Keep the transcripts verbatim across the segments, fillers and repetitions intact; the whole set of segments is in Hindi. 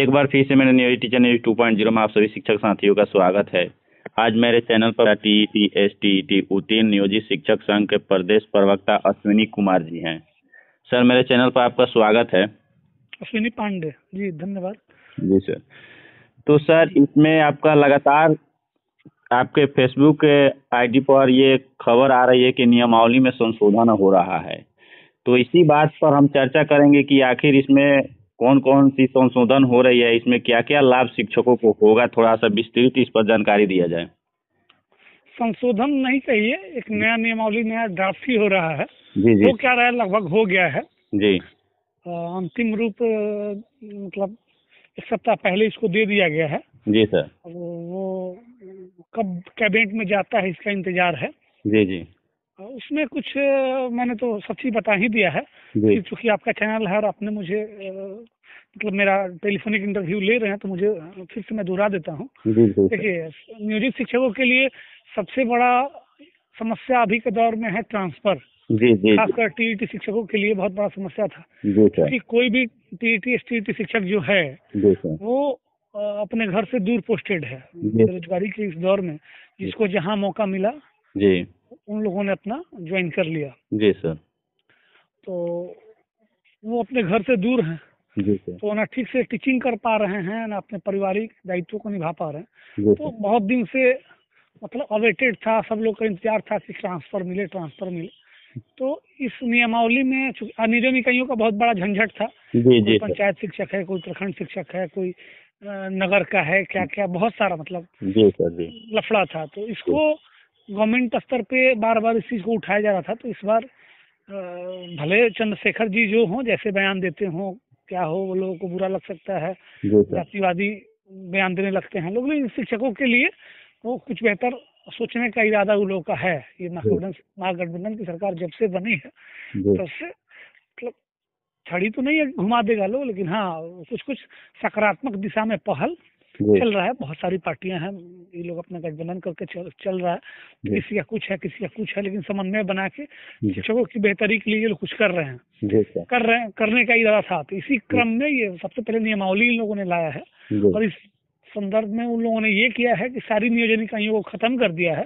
एक बार फिर से मेरे नियोजित teacher news two point zero में आप सभी शिक्षक साथियों का स्वागत है। आज मेरे चैनल पर T T S T T उत्तीर्ण नियोजित शिक्षक संघ के प्रदेश प्रवक्ता अश्वनी कुमार जी हैं। सर, मेरे चैनल पर आपका स्वागत है। अश्वनी पांडे जी, धन्यवाद जी। सर, तो सर इसमें आपका लगातार आपके फेसबुक आईडी पर ये खबर आ रही है कि नियमावली में संशोधन हो रहा है, तो इसी बात पर हम चर्चा करेंगे कि आखिर इसमें कौन कौन सी संशोधन हो रही है, इसमें क्या क्या लाभ शिक्षकों को होगा, थोड़ा सा विस्तृत इस पर जानकारी दिया जाए। संशोधन नहीं चाहिए, एक नया नियमावली नया ड्राफ्ट ही हो रहा है। जी जी। तो क्या रहा है, लगभग हो गया है जी। अंतिम रूप मतलब एक सप्ताह पहले इसको दे दिया गया है। जी सर। वो कब कैबिनेट में जाता है इसका इंतजार है। जी जी। उसमें कुछ मैंने तो सब चीज बता ही दिया है, क्योंकि आपका चैनल है और आपने मुझे मतलब मेरा टेलीफोनिक इंटरव्यू ले रहे हैं, तो मुझे फिर से मैं दोहरा देता हूँ। देखिए, नियोजित शिक्षकों के लिए सबसे बड़ा समस्या अभी के दौर में है ट्रांसफर। खासकर टीईटी शिक्षकों के लिए बहुत बड़ा समस्या था, क्योंकि कोई भी टीईटी एसटीईटी शिक्षक जो है वो अपने घर से दूर पोस्टेड है। बेरोजगारी के इस दौर में जिसको जहाँ मौका मिला जी उन लोगों ने अपना ज्वाइन कर लिया। जी सर। तो वो अपने घर से दूर हैं। जी सर। तो ना ठीक से टीचिंग कर पा रहे हैं ना अपने पारिवारिक दायित्वों को निभा पा रहे हैं। तो बहुत दिन से मतलब अवेटेड था, सब लोग का इंतजार था कि ट्रांसफर मिले ट्रांसफर मिले। तो इस नियमावली में अनियमित इकाइयों का बहुत बड़ा झंझट था। जी जी। पंचायत शिक्षक है, कोई प्रखंड शिक्षक है, कोई नगर का है, क्या क्या बहुत सारा मतलब लफड़ा था। तो इसको गवर्नमेंट स्तर पे बार बार इस चीज को उठाया जा रहा था। तो इस बार भले चन्द्रशेखर जी जो हों, जैसे बयान देते हों क्या हो, वो लोगों को बुरा लग सकता है, जातिवादी बयान देने लगते हैं लोग, लेकिन शिक्षकों के लिए वो कुछ बेहतर सोचने का इरादा उन लोगों का है। ये महागठबंधन की सरकार जब से बनी है तब से मतलब छड़ी तो नहीं है घुमा देगा लोग, लेकिन हाँ कुछ कुछ सकारात्मक दिशा में पहल चल रहा है। बहुत सारी पार्टियां हैं, ये लोग अपना गठबंधन करके चल, चल रहा है। किसी का कुछ है किसी का कुछ है, लेकिन समन्वय बना के शिक्षकों की बेहतरी के लिए ये लोग कुछ कर रहे हैं कर रहे हैं करने का इरादा था। तो इसी क्रम में ये सबसे पहले नियमावली इन लोगों ने लाया है, और इस संदर्भ में उन लोगों ने ये किया है कि सारी नियोजन इकाइयों को खत्म कर दिया है,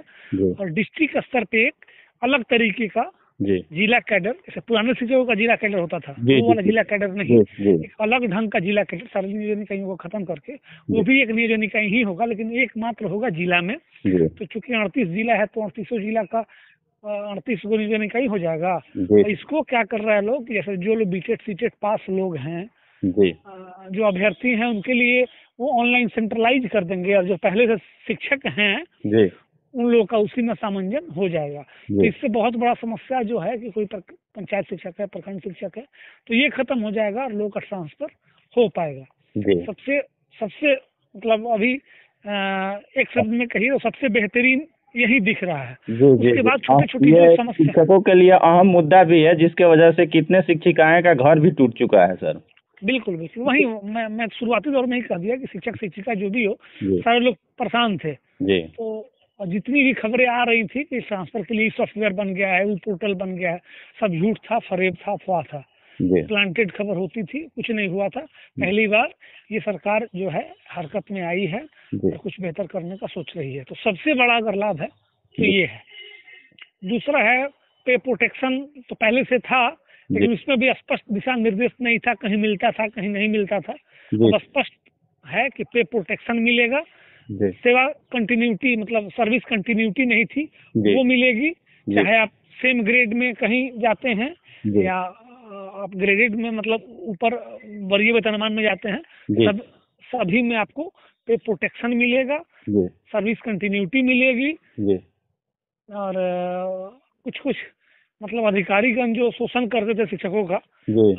और डिस्ट्रिक्ट स्तर पे एक अलग तरीके का जिला कैडर, जैसे पुराने शिक्षकों का जिला कैडर होता था वो वाला जिला कैडर नहीं, एक अलग ढंग का जिला कैडर सारी नियोजन इकाइयों को खत्म करके, वो भी एक नियोजन इकाई ही होगा लेकिन एकमात्र होगा जिला में। तो चूंकि अड़तीस जिला है तो अड़तीसों जिला का अड़तीस गो नियोजन इकाई हो जाएगा। और इसको क्या कर रहा है लोग, जैसे जो लोग बीटेड सीटेड पास लोग हैं जो अभ्यर्थी हैं उनके लिए वो ऑनलाइन सेंट्रलाइज कर देंगे, और जो पहले से शिक्षक हैं उन लोगों का उसी में सामंजन हो जाएगा। तो इससे बहुत बड़ा समस्या जो है कि कोई पंचायत शिक्षक है प्रखंड शिक्षक है तो ये खत्म हो जाएगा, और लोगों का ट्रांसफर हो पाएगा। सबसे सबसे मतलब अभी एक शब्द में कहिए तो सबसे बेहतरीन यही दिख रहा है। उसके बाद छोटी छोटी समस्या शिक्षकों के लिए अहम मुद्दा भी है, जिसके वजह से कितने शिक्षिकाएं का घर भी टूट चुका है। सर बिल्कुल बिल्कुल, वही मैं मैं शुरुआती दौर में ही कह दिया कि शिक्षक शिक्षिका जो भी हो सारे लोग परेशान थे। तो और जितनी भी खबरें आ रही थी कि ट्रांसफर के लिए सॉफ्टवेयर बन गया है, वो पोर्टल बन गया है, सब झूठ था, फरेब था, अफवाह था। प्लांटेड खबर होती थी, कुछ नहीं हुआ था। पहली बार ये सरकार जो है हरकत में आई है और कुछ बेहतर करने का सोच रही है। तो सबसे बड़ा अगर लाभ है तो ये है। दूसरा है पे प्रोटेक्शन, तो पहले से था लेकिन उसमें भी स्पष्ट दिशा निर्देश नहीं था, कहीं मिलता था कहीं नहीं मिलता था। तो स्पष्ट है कि पे प्रोटेक्शन मिलेगा, सेवा कंटिन्यूटी मतलब सर्विस कंटिन्यूटी नहीं थी वो मिलेगी, चाहे आप सेम ग्रेड में कहीं जाते हैं या आप ग्रेडेड में मतलब ऊपर वरीय वेतनमान में जाते हैं, सब सभी में आपको पे प्रोटेक्शन मिलेगा, सर्विस कंटिन्यूटी मिलेगी। और कुछ कुछ मतलब अधिकारीगण जो शोषण करते थे शिक्षकों का,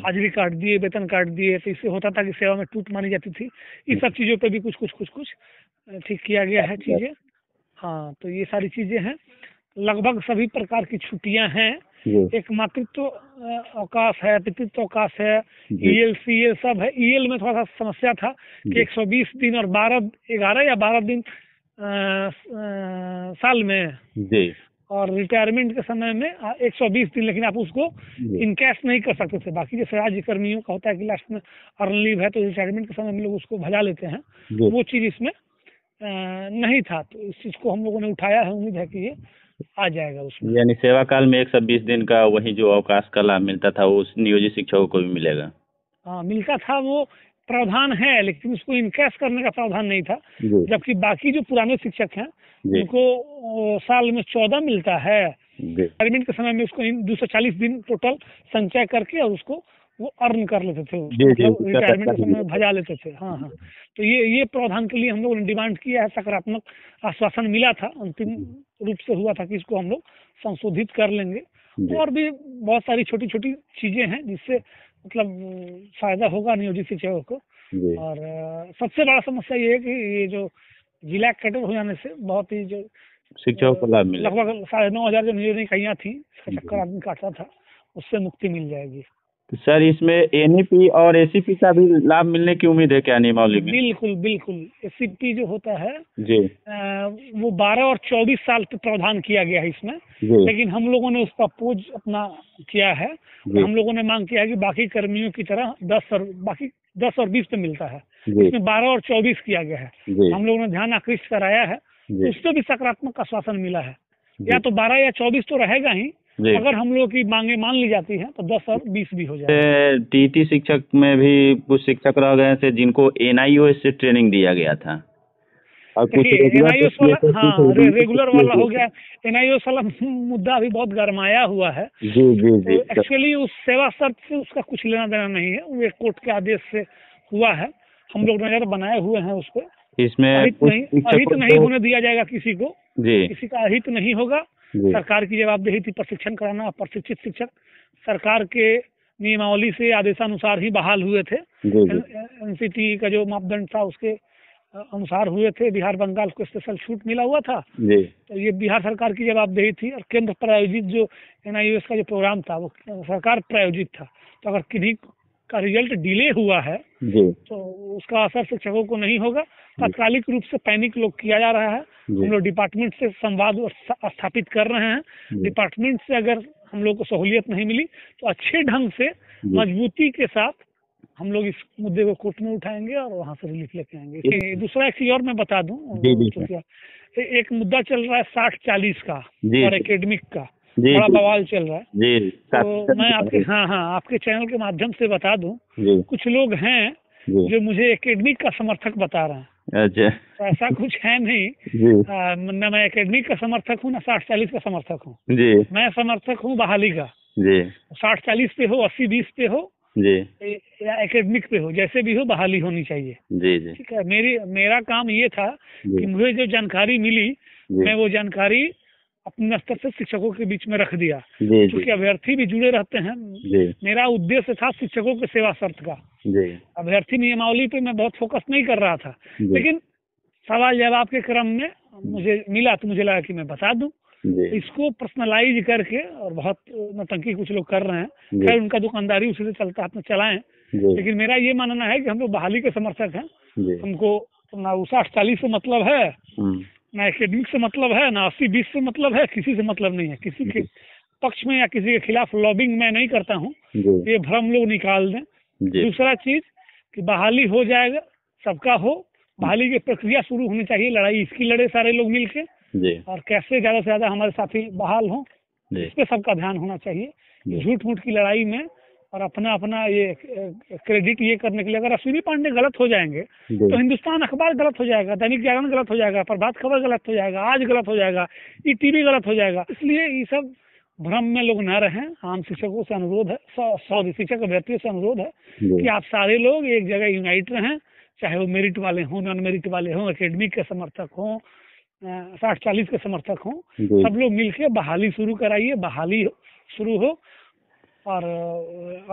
हाजिरी काट दिए वेतन काट दिए, तो इससे होता था कि सेवा में टूट मानी जाती थी। इस सब चीजों पे भी कुछ कुछ कुछ कुछ ठीक किया गया है चीजें। हाँ, तो ये सारी चीजें हैं। लगभग सभी प्रकार की छुट्टियां हैं, एक मातृत्व अवकाश है, पितृत्व अवकाश है, ईएल सीएल सब है। ईएल में थोड़ा सा समस्या था कि एक सौ बीस दिन और बारह ग्यारह या बारह दिन आ, आ, साल में, और रिटायरमेंट के समय में एक सौ बीस दिन, लेकिन आप उसको इनकैश नहीं कर सकते थे। बाकी जैसे राज्य कर्मियों का होता है कि लास्ट में अर्न लीव है तो रिटायरमेंट के समय में लोग उसको भजा लेते हैं, वो चीज़ इसमें नहीं था। तो इस चीज़ को हम लोगों ने उठाया है, उम्मीद है कि ये आ जाएगा उसमें। यानी सेवा काल में एक सौ बीस दिन का वही जो अवकाश का लाभ मिलता था वो नियोजित शिक्षकों को भी मिलेगा। हाँ, मिलता था, वो प्रावधान है, लेकिन उसको इनकैश करने का प्रावधान नहीं था। जबकि बाकी जो पुराने शिक्षक हैं उनको साल में चौदह मिलता है, रिटायरमेंट के समय में उसको दो सौ चालीस दिन टोटल संचय करके और उसको वो अर्न कर लेते थे, रिटायरमेंट के समय भजा लेते थे। हाँ हाँ, तो ये ये प्रावधान के लिए हम लोगों ने डिमांड किया है। सकारात्मक आश्वासन मिला था, अंतिम रूप से हुआ था कि इसको हम लोग संशोधित कर लेंगे। और भी बहुत सारी छोटी छोटी चीजें हैं जिससे मतलब फायदा होगा नियोजित शिक्षकों को। और सबसे बड़ा समस्या ये है कि ये जो जिला कैडर हो जाने से बहुत ही जो शिक्षकों को लाभ मिला, लगभग साढ़े नौ हजार जो नियोजन इकाइयाँ थी, चक्कर आदमी काटता था, उससे मुक्ति मिल जाएगी। तो सर इसमें एनईपी और एसीपी का भी लाभ मिलने की उम्मीद है क्या नियमावली में? बिल्कुल बिल्कुल। एसीपी जो होता है जी आ, वो बारह और चौबीस साल तक प्रावधान किया गया है इसमें, लेकिन हम लोगों ने उसका पोज अपना किया है। हम लोगों ने मांग किया है कि बाकी कर्मियों की तरह दस और बाकी दस और बीस पे मिलता है, इसमें बारह और चौबीस किया गया है। हम लोगों ने ध्यान आकृष्ट कराया है, उससे भी सकारात्मक आश्वासन मिला है। या तो बारह या चौबीस तो रहेगा ही, अगर हम लोग की मांगे मान ली जाती हैं तो दस और बीस भी हो जाए। टीटी शिक्षक में भी कुछ शिक्षक रह गए थे जिनको एनआईओएस से ट्रेनिंग दिया गया था। एनआईओएस वाला, हाँ, रेगुलर वाला हो गया। एनआईओएस वाला मुद्दा भी बहुत गरमाया हुआ है। एक्चुअली उस सेवा शर्त से उसका कुछ लेना देना नहीं है, वो कोर्ट के आदेश से हुआ है। हम लोग नजर बनाए हुए हैं उसको। इसमें अहित नहीं होने दिया जाएगा किसी को, किसी का अहित नहीं होगा। सरकार की जवाबदेही थी प्रशिक्षण कराना। प्रशिक्षित शिक्षक सरकार के नियमावली से आदेशानुसार ही बहाल हुए थे। एनसीटी का जो मापदंड था उसके अनुसार हुए थे। बिहार बंगाल को स्पेशल छूट मिला हुआ था, तो ये बिहार सरकार की जवाबदेही थी। और केंद्र प्रायोजित जो एनआईओएस का जो प्रोग्राम था वो सरकार प्रायोजित था। तो अगर किन्हीं का रिजल्ट डिले हुआ है तो उसका असर शिक्षकों को नहीं होगा। तात्कालिक रूप से पैनिक लोग किया जा रहा है। हम लोग डिपार्टमेंट से संवाद स्थापित कर रहे हैं। डिपार्टमेंट से अगर हम लोग को सहूलियत नहीं मिली तो अच्छे ढंग से मजबूती के साथ हम लोग इस मुद्दे को कोर्ट में उठाएंगे और वहाँ से रिलीफ लेके आएंगे। दूसरा एक चीज और मैं बता दूं, एक मुद्दा चल रहा है साठ चालीस का और एकेडमिक का बड़ा बवाल चल रहा है। तो मैं आपके हाँ हाँ आपके चैनल के माध्यम से बता दूं, कुछ लोग हैं जो मुझे एकेडमिक का समर्थक बता रहे हैं। अच्छा, ऐसा कुछ है नहीं। न मैं एकेडमिक का समर्थक हूँ, ना साठ चालीस का समर्थक हूँ। मैं समर्थक हूँ बहाली का। साठ चालीस पे हो, अस्सी बीस पे हो या एकेडमिक पे हो, जैसे भी हो बहाली होनी चाहिए। ठीक है, मेरी मेरा काम ये था कि मुझे जो जानकारी मिली मैं वो जानकारी अपने स्तर से शिक्षकों के बीच में रख दिया, क्योंकि अभ्यर्थी भी जुड़े रहते हैं। मेरा उद्देश्य था शिक्षकों के सेवा शर्त का। अभ्यर्थी नियमावली पे मैं बहुत फोकस नहीं कर रहा था, लेकिन सवाल जवाब के क्रम में मुझे मिला तो मुझे लगा कि मैं बता दूं। इसको पर्सनलाइज करके और बहुत नौटंकी कुछ लोग कर रहे हैं। खैर, उनका दुकानदारी उसी से चलता, अपने चलाएं। लेकिन मेरा ये मानना है कि हम लोग बहाली के समर्थक हैं। हमको ना उषा चालीस से मतलब है, ना एकेडमिक से मतलब है, ना अस्सी बीस से मतलब है। किसी से मतलब नहीं है। किसी के पक्ष में या किसी के खिलाफ लॉबिंग मैं नहीं करता हूँ, ये भ्रम लोग निकाल दें। दूसरा चीज कि बहाली हो जाएगा, सबका हो, बहाली की प्रक्रिया शुरू होनी चाहिए। लड़ाई इसकी लड़े सारे लोग मिलके, और कैसे ज्यादा से ज्यादा हमारे साथी बहाल हों, इस पे सबका ध्यान होना चाहिए। झूठ मूठ की लड़ाई में और अपना अपना ये क्रेडिट ये करने के लिए, अगर अश्वनी पांडे गलत हो जाएंगे तो हिंदुस्तान अखबार गलत हो जाएगा, दैनिक जागरण गलत हो जाएगा, प्रभात खबर गलत हो जाएगा, आज गलत हो जाएगा, ई टीवी गलत हो जाएगा। इसलिए ये सब भ्रम में लोग ना रहें। आम शिक्षकों से अनुरोध है, सॉरी शिक्षक अभ्यर्थियों से अनुरोध है कि आप सारे लोग एक जगह यूनाइट रहें, चाहे वो मेरिट वाले हों, नॉन मेरिट वाले हों, एकेडमिक के समर्थक हों, साठ चालीस के समर्थक हों, सब लोग मिलके बहाली शुरू कराइए। बहाली शुरू हो। और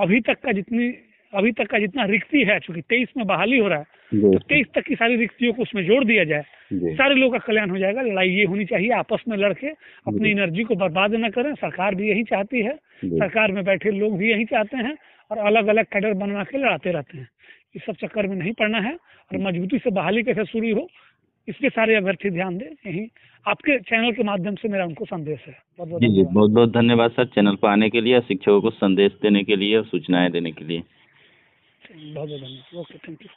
अभी तक का जितनी अभी तक का जितना रिक्ति है, चूंकि तेईस में बहाली हो रहा है, तो तेईस तक की सारी रिक्तियों को उसमें जोड़ दिया जाए, सारे लोगों का कल्याण हो जाएगा। लड़ाई ये होनी चाहिए, आपस में लड़के अपनी एनर्जी को बर्बाद न करें। सरकार भी यही चाहती है, सरकार में बैठे लोग भी यही चाहते हैं, और अलग अलग कैडर बनवा के लड़ाते रहते हैं। इस सब चक्कर में नहीं पड़ना है। और मजबूती से बहाली कैसे शुरू हो, इसलिए सारे अभ्यर्थी ध्यान दें, यही आपके चैनल के माध्यम से मेरा उनको संदेश है। बहुत जी जी बहुत बहुत धन्यवाद सर, चैनल पर आने के लिए, शिक्षकों को संदेश देने के लिए और सूचनाएं देने के लिए बहुत बहुत धन्यवाद। Okay, thank you.